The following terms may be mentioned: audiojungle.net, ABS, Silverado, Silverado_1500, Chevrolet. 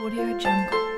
Audio Jungle.